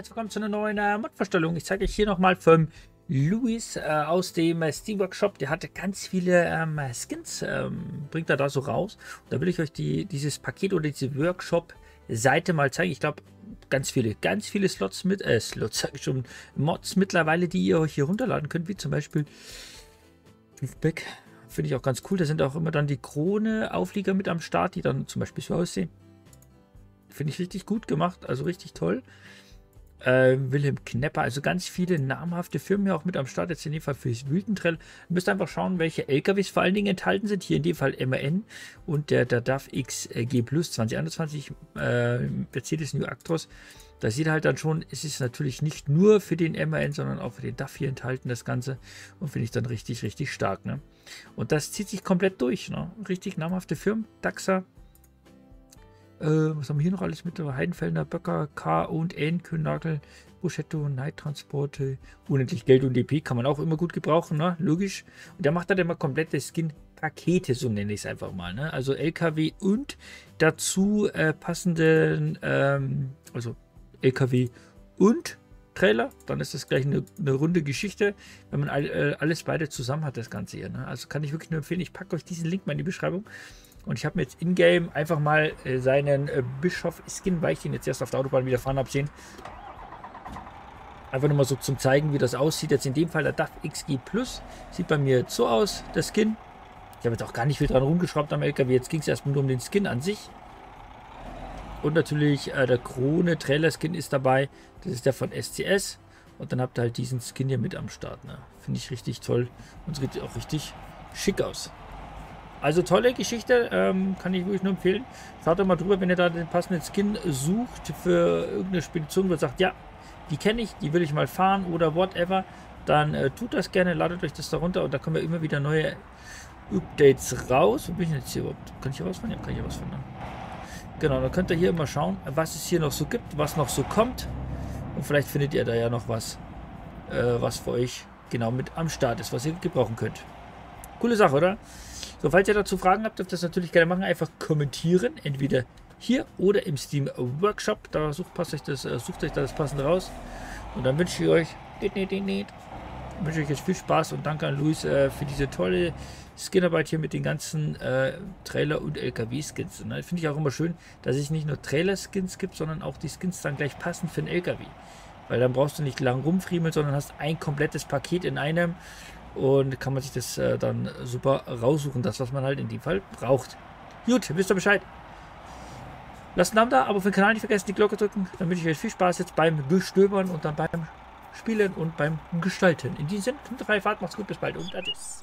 herzlich willkommen zu einer neuen Mod-Vorstellung. Ich zeige euch hier nochmal vom Louis aus dem Steam Workshop. Der hatte ganz viele Skins, bringt er da so raus. Und da will ich euch dieses Paket oder diese Workshop-Seite mal zeigen. Ich glaube, ganz viele Slots mit, Slots sage ich schon, Mods mittlerweile, die ihr euch hier runterladen könnt, wie zum Beispiel Toothpick. Finde ich auch ganz cool. Da sind auch immer dann die Krone-Auflieger mit am Start, die dann zum Beispiel so aussehen. Finde ich richtig gut gemacht, also richtig toll. Wilhelm Knepper, also ganz viele namhafte Firmen hier auch mit am Start, jetzt in dem Fall für das Wütentrell. Ihr müsst einfach schauen, welche LKWs vor allen Dingen enthalten sind, hier in dem Fall MAN und der DAF XG Plus 2021 Mercedes New Actros. Da sieht halt dann schon, es ist natürlich nicht nur für den MAN, sondern auch für den DAF hier enthalten, das Ganze. Und finde ich dann richtig stark, ne? Und das zieht sich komplett durch, ne? Richtig namhafte Firmen, DAXA. Was haben wir hier noch alles mit? Heidenfelder, Böcker, K und N, Künagel, Neidtransporte, unendlich Geld und DP kann man auch immer gut gebrauchen, ne? Logisch. Und der macht dann immer komplette Skin-Pakete, so nenne ich es einfach mal, ne? Also LKW und dazu passenden, also LKW und Trailer, dann ist das gleich eine runde Geschichte, wenn man alles beide zusammen hat, das Ganze hier, ne? Also kann ich wirklich nur empfehlen, ich packe euch diesen Link mal in die Beschreibung. Und ich habe mir jetzt in-game einfach mal seinen Bischof-Skin, weil ich den jetzt erst auf der Autobahn wieder fahren habe, sehen. Einfach nur mal so zum Zeigen, wie das aussieht. Jetzt in dem Fall der DAF XG Plus. Sieht bei mir jetzt so aus, der Skin. Ich habe jetzt auch gar nicht viel dran rumgeschraubt am LKW. Jetzt ging es erstmal nur um den Skin an sich. Und natürlich der Krone-Trailer-Skin ist dabei. Das ist der von SCS. Und dann habt ihr halt diesen Skin hier mit am Start, ne? Finde ich richtig toll. Und es sieht auch richtig schick aus. Also tolle Geschichte, kann ich wirklich nur empfehlen. Schaut doch mal drüber, wenn ihr da den passenden Skin sucht für irgendeine Spedition, wo ihr sagt, ja, die kenne ich, die will ich mal fahren oder whatever, dann tut das gerne, ladet euch das da runter und da kommen ja immer wieder neue Updates raus. Wo bin ich jetzt hier überhaupt? Kann ich hier rausfahren? Ja, kann ich hier rausfahren. Genau, dann könnt ihr hier immer schauen, was es hier noch so gibt, was noch so kommt und vielleicht findet ihr da ja noch was, was für euch genau mit am Start ist, was ihr gebrauchen könnt. Coole Sache, oder? So, falls ihr dazu Fragen habt, dürft ihr das natürlich gerne machen. Einfach kommentieren, entweder hier oder im Steam Workshop. Da sucht euch das Passende raus. Und dann wünsche ich euch jetzt viel Spaß und danke an Louis für diese tolle Skinarbeit hier mit den ganzen Trailer- und LKW-Skins. Ne? Finde ich auch immer schön, dass es nicht nur Trailer-Skins gibt, sondern auch die Skins dann gleich passend für den LKW. Weil dann brauchst du nicht lang rumfriemeln, sondern hast ein komplettes Paket in einem. Und kann man sich das dann super raussuchen, das, was man halt in dem Fall braucht. Gut, wisst ihr Bescheid. Lasst einen Daumen da, Abo für den Kanal nicht vergessen, die Glocke drücken. Dann wünsche ich euch viel Spaß jetzt beim Bestöbern und dann beim Spielen und beim Gestalten. In diesem Sinne, 3 Fahrt, macht's gut, bis bald und adios.